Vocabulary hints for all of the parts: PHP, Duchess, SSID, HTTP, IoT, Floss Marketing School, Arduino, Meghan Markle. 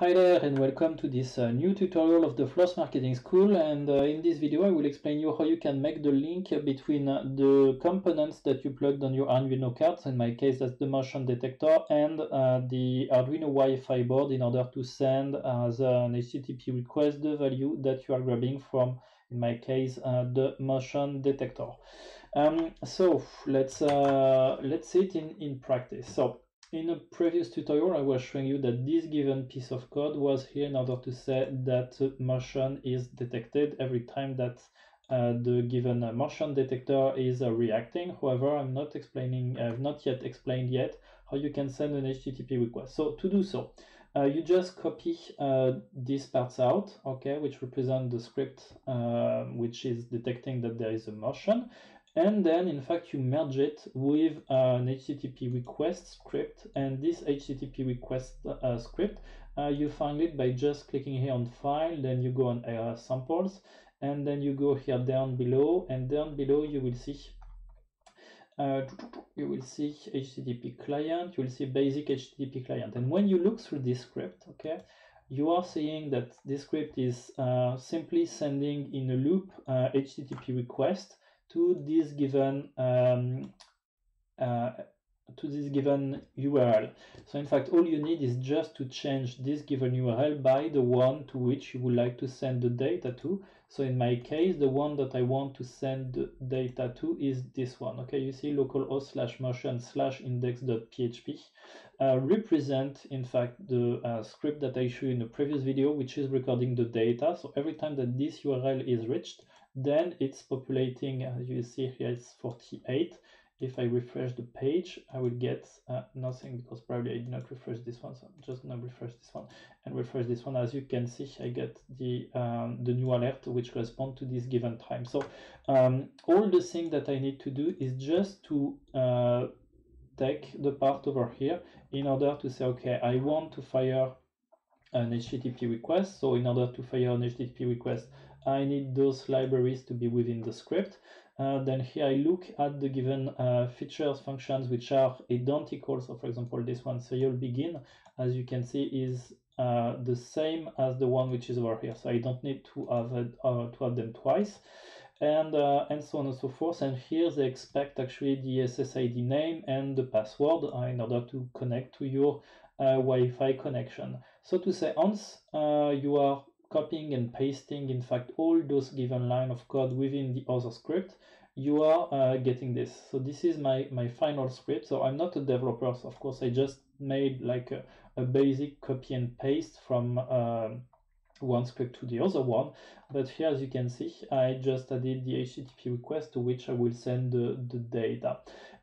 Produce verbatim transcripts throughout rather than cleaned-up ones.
Hi there and welcome to this uh, new tutorial of the Floss Marketing School, and uh, in this video I will explain you how you can make the link between the components that you plugged on your Arduino cards, in my case that's the motion detector, and uh, the Arduino Wi-Fi board in order to send as an H T T P request the value that you are grabbing from, in my case, uh, the motion detector. Um, so let's, uh, let's see it in, in practice. So, in a previous tutorial, I was showing you that this given piece of code was here in order to say that motion is detected every time that uh, the given motion detector is uh, reacting. However, I'm not explaining, I've not yet explained yet how you can send an H T T P request. So to do so, uh, you just copy uh, these parts out, okay, which represent the script uh, which is detecting that there is a motion. And then, in fact, you merge it with uh, an H T T P request script. And this H T T P request uh, script, uh, you find it by just clicking here on File. Then you go on uh, Samples, and then you go here down below. And down below, you will see uh, you will see H T T P client. You will see basic H T T P client. And when you look through this script, okay, you are seeing that this script is uh, simply sending in a loop uh, H T T P request to this given um, uh, to this given U R L. So in fact, all you need is just to change this given U R L by the one to which you would like to send the data to. So in my case, the one that I want to send the data to is this one. Okay, you see localhost slash motion slash index.php uh, represent in fact the uh, script that I showed in the previous video, which is recording the data. So every time that this U R L is reached, then it's populating. As you see here, it's forty-eight. If I refresh the page, I will get uh, nothing because probably I did not refresh this one. So I'm just gonna refresh this one and refresh this one. As you can see, I get the um, the new alert which corresponds to this given time. So um, all the thing that I need to do is just to uh, take the part over here in order to say, okay, I want to fire an H T T P request. So in order to fire an H T T P request, I need those libraries to be within the script. Uh, then here I look at the given uh, features, functions, which are identical. So for example, this one, serial begin, as you can see, is uh, the same as the one which is over here. So I don't need to have, it, uh, to have them twice. And, uh, and so on and so forth. And here they expect actually the S S I D name and the password uh, in order to connect to your uh, Wi-Fi connection. So to say, once uh, you are copying and pasting, in fact, all those given line of code within the other script, you are uh, getting this. So this is my, my final script. So I'm not a developer, so of course I just made like a, a basic copy and paste from uh, one script to the other one. But here, as you can see, I just added the H T T P request to which I will send the, the data.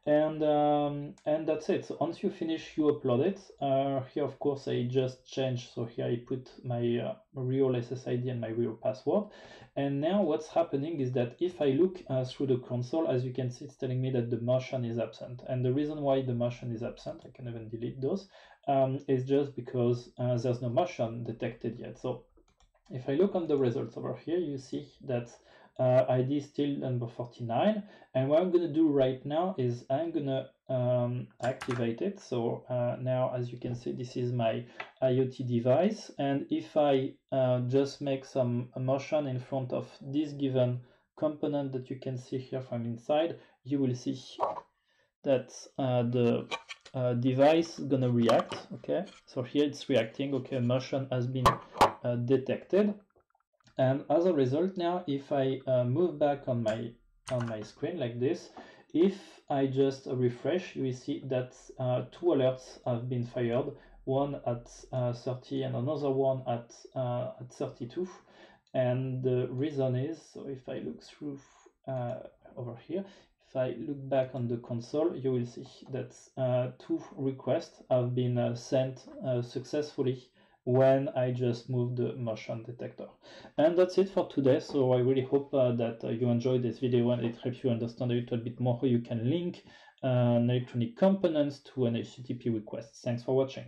And um, and that's it. So once you finish, you upload it. Uh, here, of course, I just changed. So here I put my uh, real S S I D and my real password. And now what's happening is that if I look uh, through the console, as you can see, it's telling me that the motion is absent. And the reason why the motion is absent, I can even delete those, um, is just because uh, there's no motion detected yet. So if I look on the results over here, you see that Uh, I D is still number forty-nine, and what I'm going to do right now is I'm going to um, activate it. So uh, now, as you can see, this is my IoT device, and if I uh, just make some motion in front of this given component that you can see here from inside, you will see that uh, the uh, device is going to react. Okay, so here it's reacting. Okay, motion has been uh, detected. And as a result, now if I uh, move back on my on my screen like this, if I just refresh, you will see that uh, two alerts have been fired, one at uh, thirty and another one at uh, at thirty-two. And the reason is, so if I look through uh, over here, if I look back on the console, you will see that uh, two requests have been uh, sent uh, successfully when I just moved the motion detector. And that's it for today. So I really hope uh, that uh, you enjoyed this video and it helps you understand a little bit more how you can link uh, an electronic components to an H T T P request. Thanks for watching.